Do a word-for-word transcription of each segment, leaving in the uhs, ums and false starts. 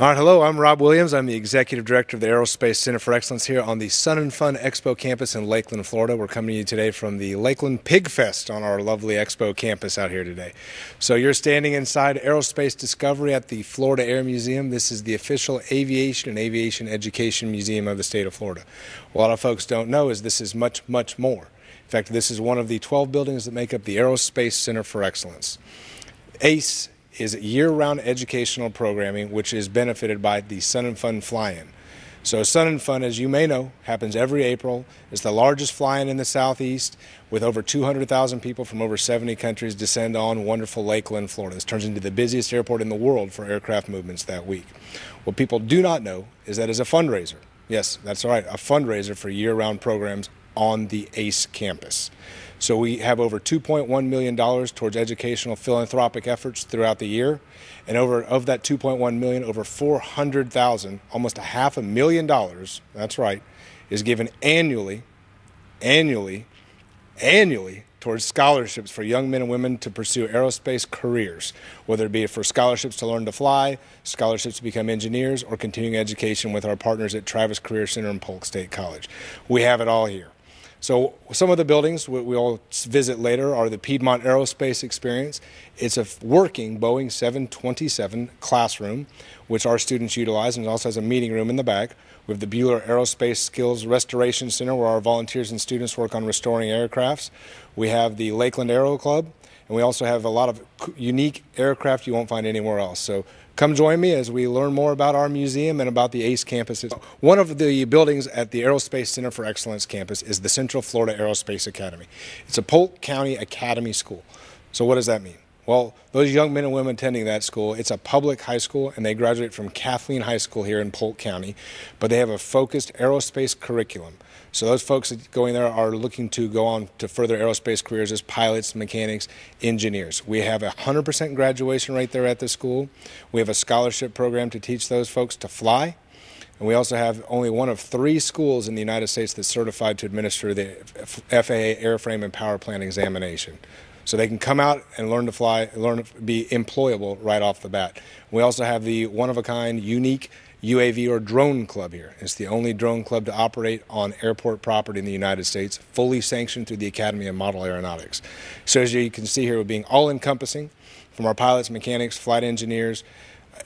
All right, hello, I'm Rob Williams. I'm the Executive Director of the Aerospace Center for Excellence here on the Sun and Fun Expo campus in Lakeland, Florida. We're coming to you today from the Lakeland Pig Fest on our lovely Expo campus out here today. So you're standing inside Aerospace Discovery at the Florida Air Museum. This is the official aviation and aviation education museum of the state of Florida. What a lot of folks don't know is this is much, much more. In fact, this is one of the twelve buildings that make up the Aerospace Center for Excellence. ACE is year-round educational programming, which is benefited by the Sun and Fun Fly-In. So Sun and Fun, as you may know, happens every April. It's the largest fly-in in the Southeast, with over two hundred thousand people from over seventy countries descend on wonderful Lakeland, Florida. This turns into the busiest airport in the world for aircraft movements that week. What people do not know is that it's a fundraiser. Yes, that's right, a fundraiser for year-round programs on the ACE campus. So we have over two point one million dollars towards educational philanthropic efforts throughout the year, and over of that two point one million dollars, over four hundred thousand dollars, almost a half a million dollars, that's right, is given annually, annually, annually towards scholarships for young men and women to pursue aerospace careers, whether it be for scholarships to learn to fly, scholarships to become engineers, or continuing education with our partners at Travis Career Center and Polk State College. We have it all here. So some of the buildings we'll visit later are the Piedmont Aerospace Experience. It's a working Boeing seven twenty-seven classroom, which our students utilize, and it also has a meeting room in the back. We have the Bueller Aerospace Skills Restoration Center, where our volunteers and students work on restoring aircrafts. We have the Lakeland Aero Club, and we also have a lot of unique aircraft you won't find anywhere else. So come join me as we learn more about our museum and about the ACE campus. One of the buildings at the Aerospace Center for Excellence campus is the Central Florida Aerospace Academy. It's a Polk County Academy school. So what does that mean? Well, those young men and women attending that school, it's a public high school, and they graduate from Kathleen High School here in Polk County, but they have a focused aerospace curriculum. So those folks that go in there are looking to go on to further aerospace careers as pilots, mechanics, engineers. We have a one hundred percent graduation rate there at the school. We have a scholarship program to teach those folks to fly. And we also have only one of three schools in the United States that's certified to administer the F A A airframe and power plant examination. So they can come out and learn to fly, learn to be employable right off the bat. We also have the one-of-a-kind, unique U A V or drone club here. It's the only drone club to operate on airport property in the United States, fully sanctioned through the Academy of Model Aeronautics. So as you can see here, we're being all-encompassing from our pilots, mechanics, flight engineers,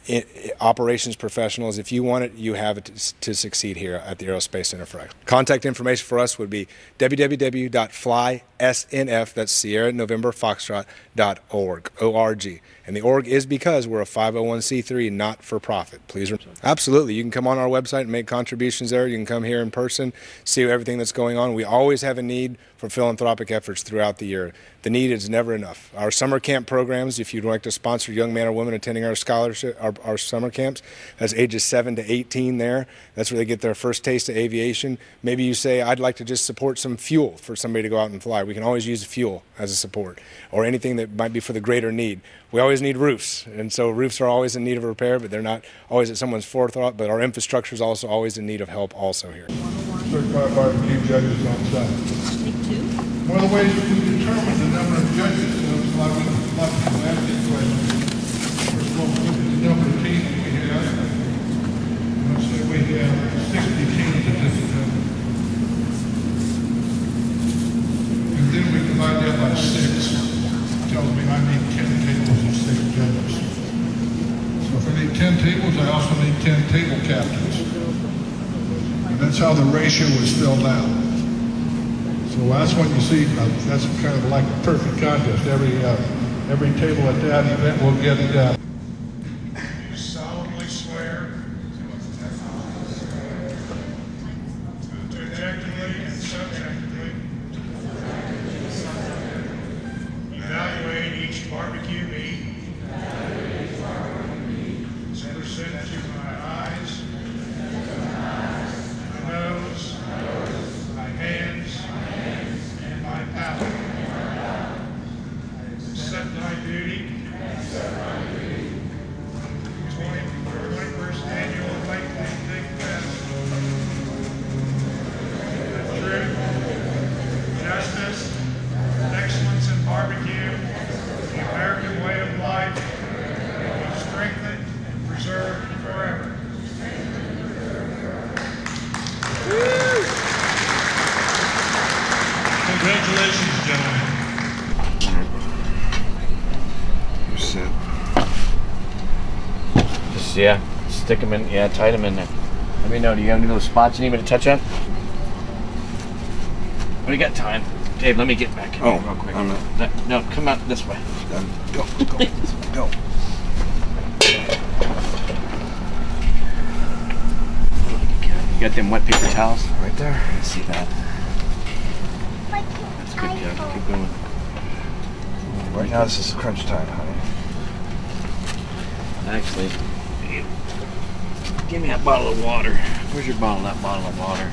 it, it, operations professionals. If you want it, you have it to, to succeed here at the Aerospace Center for Excellence. Contact information for us would be w w w dot fly s n f, that's Sierra November Foxtrot, dot org, O R G. And the org is because we're a five oh one c three not-for-profit. Please remember. Absolutely. You can come on our website and make contributions there. You can come here in person, see everything that's going on. We always have a need for philanthropic efforts throughout the year. The need is never enough. Our summer camp programs, if you'd like to sponsor young men or women attending our scholarship, our, our summer camps, that's ages seven to eighteen there. That's where they get their first taste of aviation. Maybe you say, I'd like to just support some fuel for somebody to go out and fly. We can always use fuel as a support, or anything that might be for the greater need. We always need roofs, and so roofs are always in need of repair, but they're not always at someone's forethought, but our infrastructure is also always in need of help also here. Certified barbecue judges on site. One of the ways we can determine the number of judges, so it's like we ask these questions. First of all, we look at the number of teams we have. Let's say we have sixty teams in this event. And then we divide that by six. It tells me I need ten tables and six judges. So if I need ten tables, I also need ten table captains. And that's how the ratio was filled out. Well, that's what you see. That's kind of like a perfect contest. Every uh, every table at that event will get it done. Do you solemnly swear to objectively and subjectively evaluate each barbecue meat as presented to my eyes, my nose, my hands, accept my duty. twenty-first annual Lakeland Pig Fest. With truth, justice, excellence in barbecue, the American way of life, be strengthened and preserved forever. Congratulations, gentlemen. You're set. Just, yeah, stick them in, yeah, tight them in there. Let me know, do you have any little spots you need me to touch up? What do you got time? Dave, let me get back in oh, real quick. I'm not. No, come out this way. Um, go, go, go. You got them wet paper towels? Right there. I see that. Good job. Keep going. Right now, this is crunch time, honey. Actually, give me that bottle of water. Where's your bottle? That bottle of water.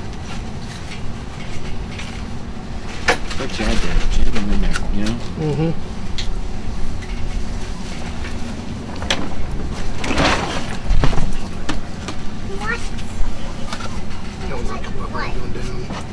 What you had there? Jam in there, you know? Mm-hmm. What? Don't look at what we're doing down.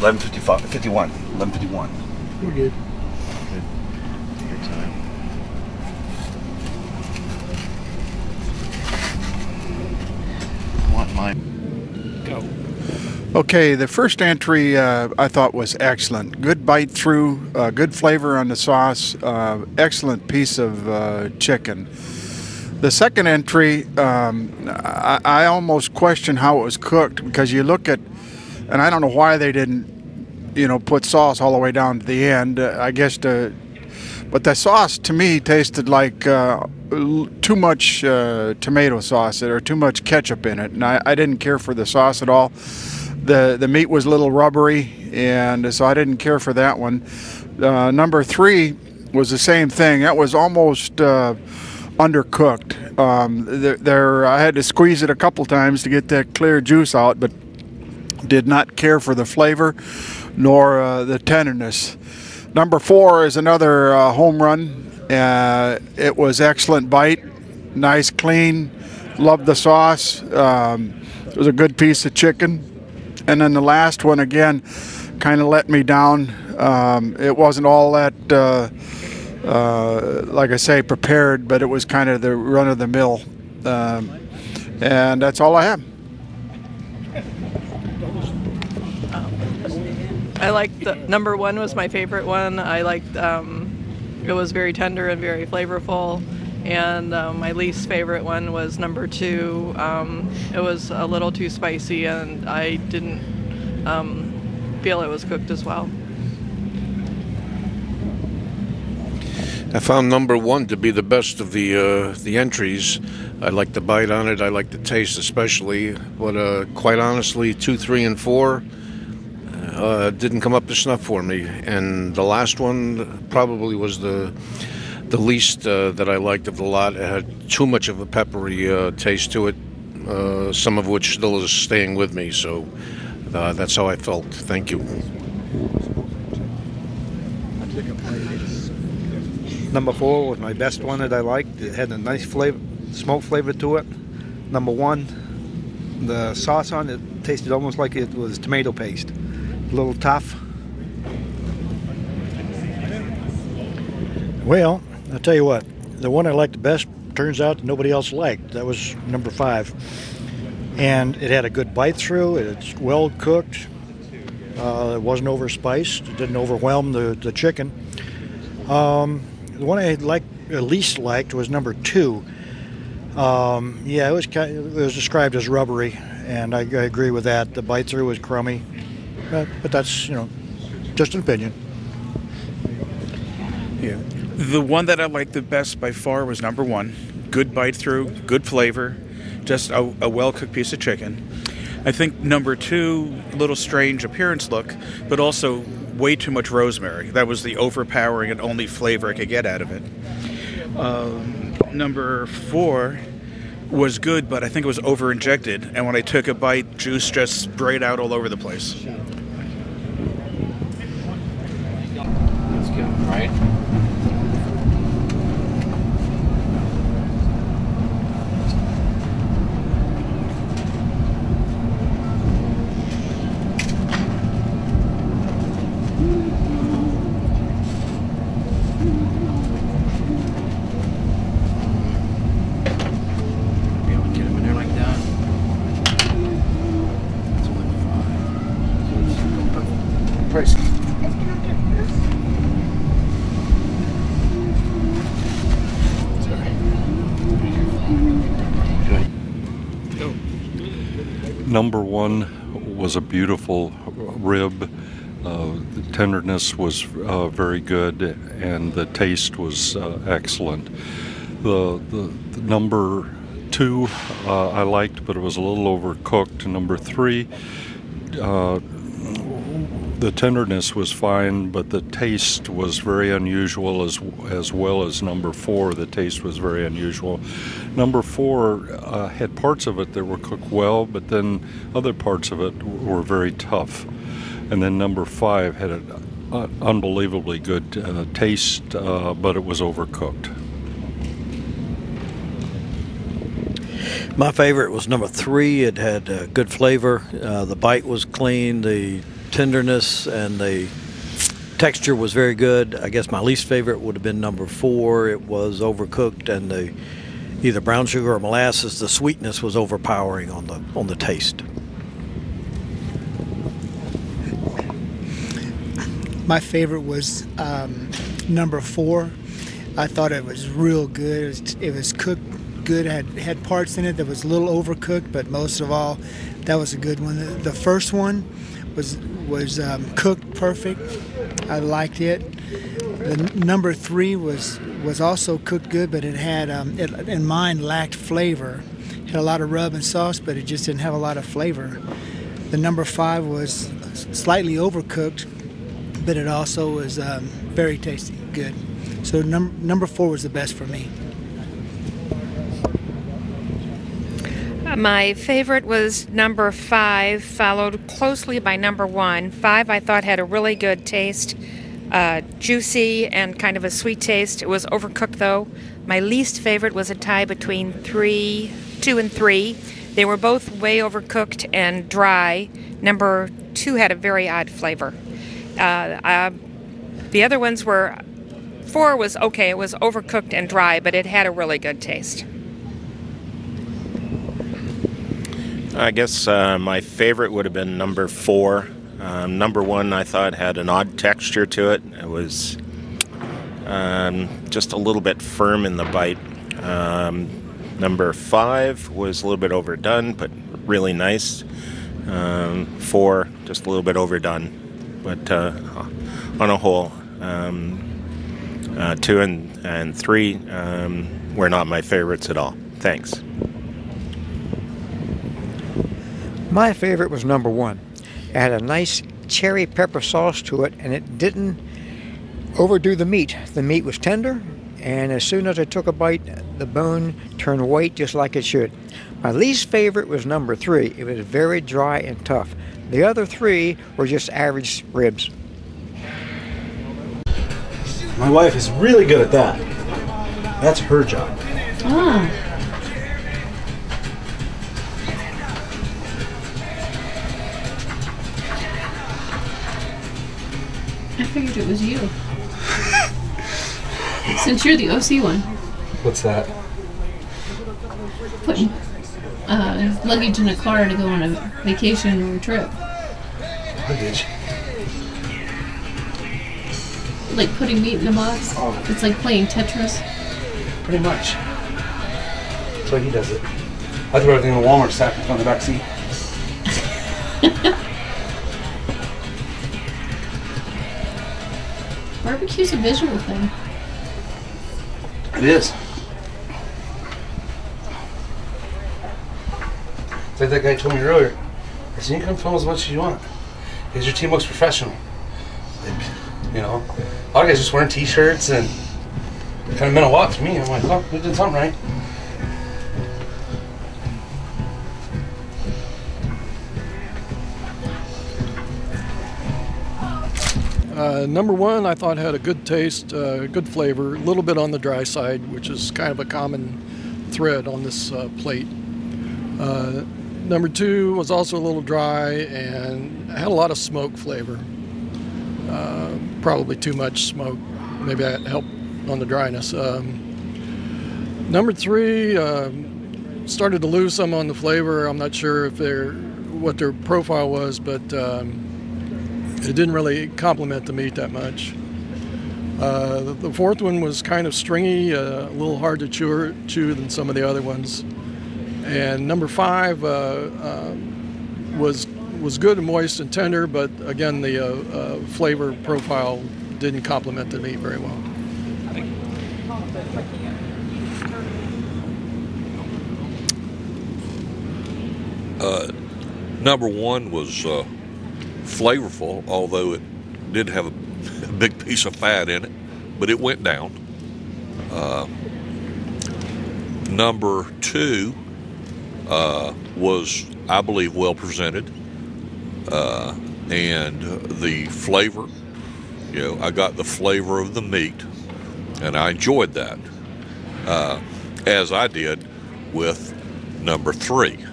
eleven fifty-one. eleven fifty-one. We're good. Good. Good time. I want mine. Go. Okay, the first entry uh, I thought was excellent. Good bite through, uh, good flavor on the sauce, uh, excellent piece of uh, chicken. The second entry, um, I, I almost question how it was cooked, because you look at, and I don't know why they didn't, you know, put sauce all the way down to the end, uh, I guess to, but the sauce to me tasted like uh, too much uh, tomato sauce or too much ketchup in it, and I, I didn't care for the sauce at all. The the meat was a little rubbery, and so I didn't care for that one. Uh, number three was the same thing. That was almost uh, undercooked. Um, there, there I had to squeeze it a couple times to get that clear juice out, but did not care for the flavor nor uh, the tenderness. Number four is another uh, home run. Uh, it was excellent bite, nice, clean, loved the sauce. Um, it was a good piece of chicken. And then the last one, again, kind of let me down. Um, it wasn't all that, uh, uh, like I say, prepared, but it was kind of the run of the mill. Um, and that's all I have. I liked the number one was my favorite one. I liked um, it was very tender and very flavorful. And um, my least favorite one was number two. Um, it was a little too spicy, and I didn't um, feel it was cooked as well. I found number one to be the best of the uh, the entries. I like the bite on it. I like the taste especially. But uh, quite honestly, two, three, and four uh, didn't come up to snuff for me. And the last one probably was the the least uh, that I liked of the lot. It had too much of a peppery uh, taste to it, uh, some of which still is staying with me. So uh, that's how I felt. Thank you. Number four was my best one that I liked. It had a nice flavor, smoke flavor to it. Number one, the sauce on it tasted almost like it was tomato paste. A little tough. Well, I'll tell you what, the one I liked the best turns out nobody else liked. That was number five. And it had a good bite through. It's well cooked. Uh, it wasn't overspiced. It didn't overwhelm the, the chicken. Um, the one I liked, least liked was number two. Um, yeah, it was kind of, it was described as rubbery, and I, I agree with that. The bite through was crummy, but, but that's, you know, just an opinion. Yeah, the one that I liked the best by far was number one. Good bite through, good flavor, just a, a well-cooked piece of chicken. I think number two, a little strange appearance look, but also way too much rosemary. That was the overpowering and only flavor I could get out of it. Um, number four was good, but I think it was over-injected, and when I took a bite, juice just sprayed out all over the place. Let's get them right. Number one was a beautiful rib. Uh, the tenderness was uh, very good, and the taste was uh, excellent. The, the, the number two uh, I liked, but it was a little overcooked. Number three, uh, the tenderness was fine, but the taste was very unusual, as as well as number four. The taste was very unusual. Number four uh, had parts of it that were cooked well, but then other parts of it were very tough. And then number five had an unbelievably good uh, taste, uh, but it was overcooked. My favorite was number three. It had uh, good flavor. Uh, the bite was clean. The tenderness and the texture was very good. I guess my least favorite would have been number four. It was overcooked, and the either brown sugar or molasses, the sweetness was overpowering on the on the taste. My favorite was um, number four. I thought it was real good. It was, it was cooked good. It had had parts in it that was a little overcooked, but most of all, that was a good one. The, the first one was was um, cooked perfect. I liked it. The number three was was also cooked good, but it had um, it, and mine lacked flavor. It had a lot of rub and sauce, but it just didn't have a lot of flavor. The number five was slightly overcooked, but it also was um, very tasty, good. So num- number four was the best for me. My favorite was number five, followed closely by number one. Five, I thought, had a really good taste, uh, juicy and kind of a sweet taste. It was overcooked, though. My least favorite was a tie between three, two and three. They were both way overcooked and dry. Number two had a very odd flavor. Uh, uh, the other ones were, four was okay. It was overcooked and dry, but it had a really good taste. I guess uh, my favorite would have been number four. Um, number one, I thought, had an odd texture to it. It was um, just a little bit firm in the bite. Um, number five was a little bit overdone, but really nice. Um, four, just a little bit overdone, but uh, on a whole, um, uh, two and, and three um, were not my favorites at all. Thanks. My favorite was number one. It had a nice cherry pepper sauce to it, and it didn't overdo the meat. The meat was tender, and as soon as I took a bite, the bone turned white just like it should. My least favorite was number three. It was very dry and tough. The other three were just average ribs. My wife is really good at that. That's her job. Ah. I figured it was you. Since you're the O C one. What's that? Putting uh, luggage in a car to go on a vacation or a trip. Luggage? Like putting meat in a box? Oh. It's like playing Tetris? Pretty much. That's why he does it. I throw everything in the Walmart sack and put it on the back seat. Barbecue's a visual thing. It is. It's like that guy told me earlier. I said, you can film as much as you want, because your team looks professional. Like, you know, a lot of guys just wearing t-shirts, and it kind of meant a lot to me. I'm like, oh, we did something right. Uh, number one, I thought had a good taste, uh, good flavor, a little bit on the dry side, which is kind of a common thread on this uh, plate. Uh, number two was also a little dry and had a lot of smoke flavor. Uh, probably too much smoke. Maybe that helped on the dryness. Um, number three uh, started to lose some on the flavor. I'm not sure if they're, what their profile was, but. Um, It didn't really complement the meat that much. Uh, the, the fourth one was kind of stringy, uh, a little hard to chew, chew than some of the other ones. And number five uh, uh, was was good and moist and tender, but again, the uh, uh, flavor profile didn't complement the meat very well. Uh, number one was. Uh flavorful, although it did have a, a big piece of fat in it, but it went down. Uh, number two uh, was, I believe, well presented, uh, and the flavor, you know, I got the flavor of the meat, and I enjoyed that, uh, as I did with number three.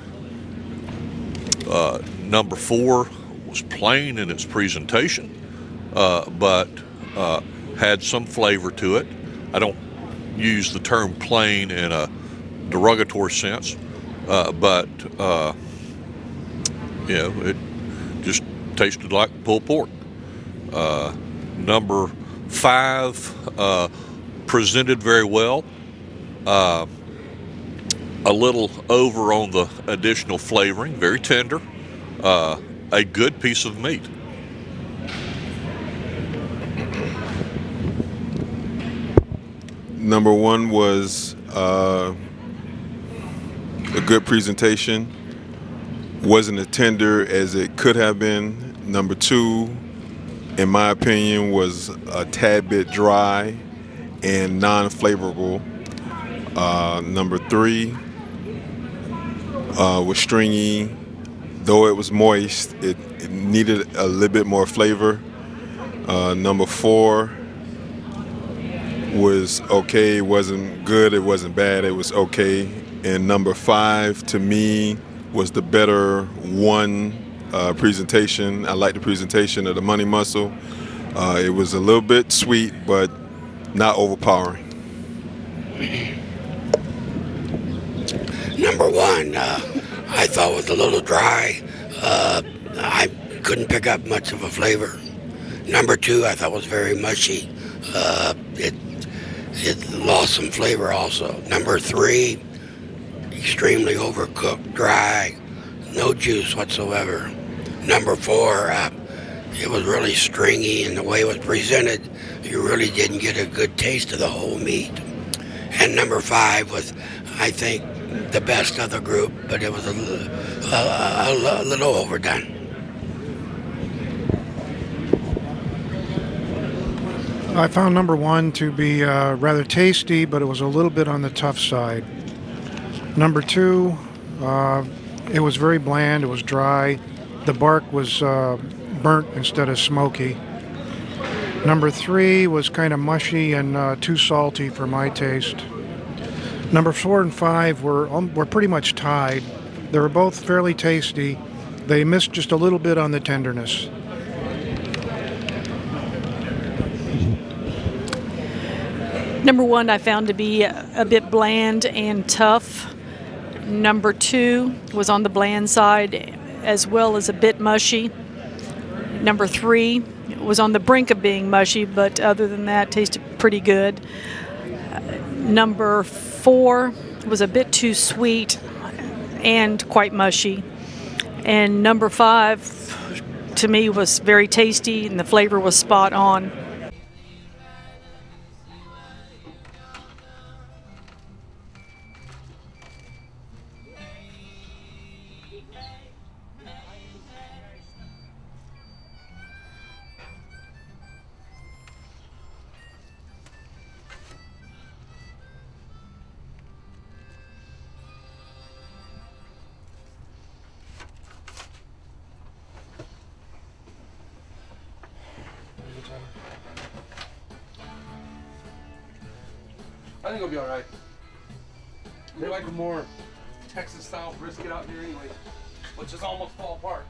Uh, number four was plain in its presentation, uh, but uh, had some flavor to it. I don't use the term plain in a derogatory sense, uh, but uh, you know, it just tasted like pulled pork. Uh, number five uh, presented very well, uh, a little over on the additional flavoring, very tender. Uh, A good piece of meat. Number one was uh, a good presentation. Wasn't as tender as it could have been. Number two, in my opinion, was a tad bit dry and non-flavorable. Uh, number three uh, was stringy. Though it was moist, it, it needed a little bit more flavor. Uh, number four was okay. It wasn't good. It wasn't bad. It was okay. And number five, to me, was the better one uh, presentation. I liked the presentation of the Money Muscle. Uh, it was a little bit sweet, but not overpowering. Number one, uh, I thought was a little dry. Uh, I couldn't pick up much of a flavor. Number two, I thought was very mushy. Uh, it it lost some flavor also. Number three, extremely overcooked, dry, no juice whatsoever. Number four, uh, it was really stringy, and the way it was presented, you really didn't get a good taste of the whole meat. And number five was, I think, the best of the group, but it was a, a, a, a little overdone. I found number one to be uh, rather tasty, but it was a little bit on the tough side. Number two, uh, it was very bland, it was dry. The bark was uh, burnt instead of smoky. Number three was kind of mushy and uh, too salty for my taste. Number four and five were, um, were pretty much tied. They were both fairly tasty. They missed just a little bit on the tenderness. Number one I found to be a bit bland and tough. Number two was on the bland side as well as a bit mushy. Number three was on the brink of being mushy, but other than that, tasted pretty good. Number four was a bit too sweet and quite mushy. And number five, to me, was very tasty and the flavor was spot on. I think it'll be all right. We like a more Texas-style brisket out here anyway, which is almost fall apart.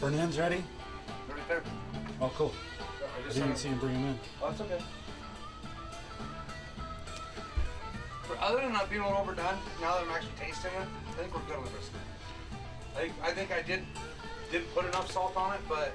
Burn ends ready? They're right there. Oh, cool. I, I didn't see him bring him in. Oh, that's okay. But other than not being all overdone, now that I'm actually tasting it, I think we're good with this. I think I, think I did, didn't put enough salt on it, but...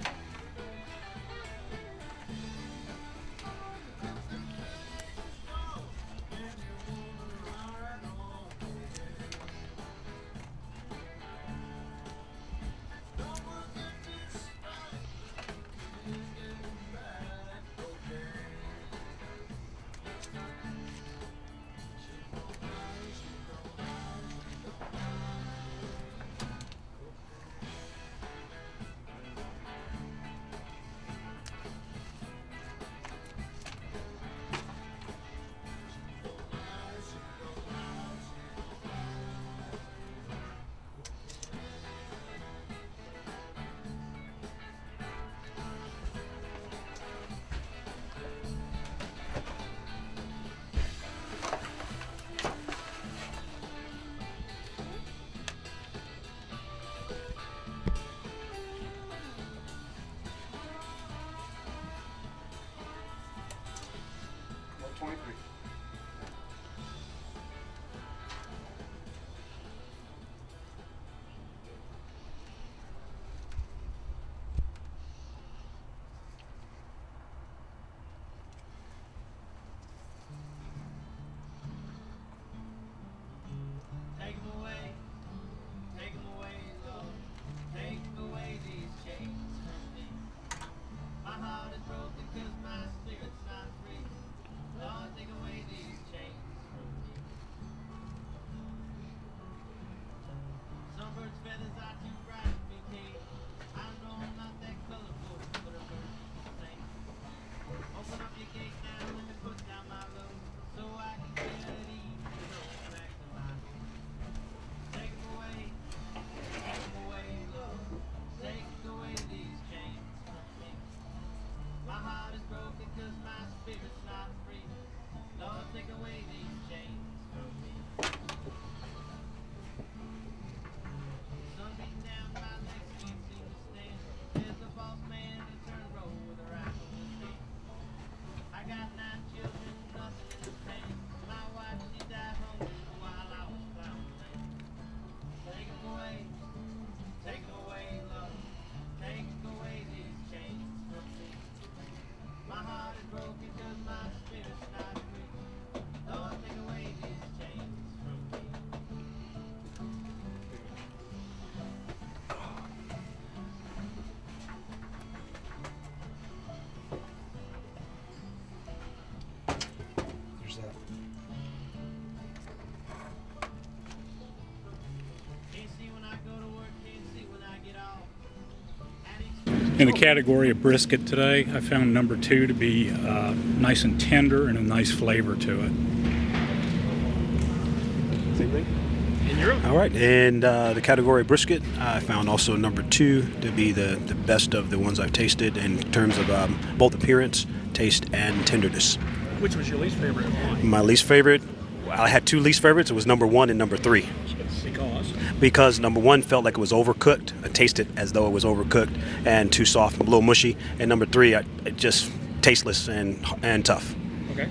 In the category of brisket today, I found number two to be uh, nice and tender and a nice flavor to it. Same thing. All right, and uh, the category of brisket, I found also number two to be the, the best of the ones I've tasted in terms of um, both appearance, taste, and tenderness. Which was your least favorite? My least favorite, well, I had two least favorites. It was number one and number three. Because? Because number one felt like it was overcooked. I tasted as though it was overcooked and too soft and a little mushy. And number three, I, it just tasteless and, and tough. Okay.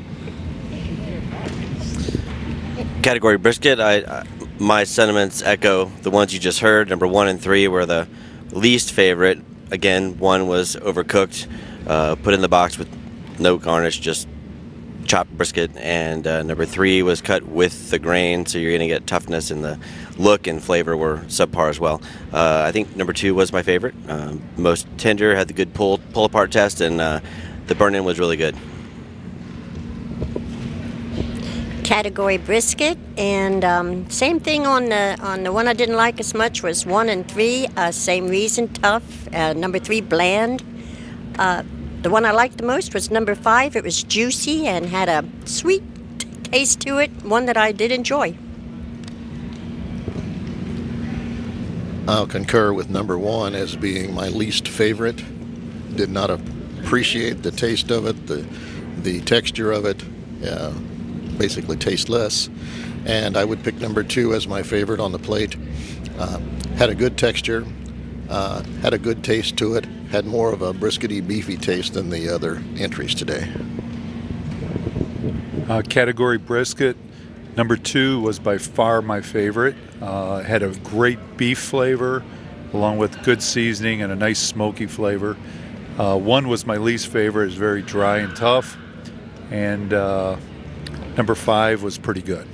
Category brisket, I... I my sentiments echo the ones you just heard. Number one and three were the least favorite. Again, one was overcooked, uh, put in the box with no garnish, just chopped brisket. And uh, number three was cut with the grain, so you're going to get toughness, and the look and flavor were subpar as well. Uh, I think number two was my favorite. Uh, most tender, had the good pull, pull apart test, and uh, the burn-in was really good. Category brisket, and um, same thing on the on the one I didn't like as much was one and three. Uh, same reason, tough. Uh, number three, bland. Uh, the one I liked the most was number five. It was juicy and had a sweet taste to it. One that I did enjoy. I'll concur with number one as being my least favorite. Did not appreciate the taste of it, the the texture of it. Uh, basically tasteless, and I would pick number two as my favorite on the plate. Uh, had a good texture, uh, had a good taste to it, had more of a briskety, beefy taste than the other entries today. Uh, category brisket, number two was by far my favorite. Uh, had a great beef flavor along with good seasoning and a nice smoky flavor. Uh, one was my least favorite. It was very dry and tough, and uh, number five was pretty good.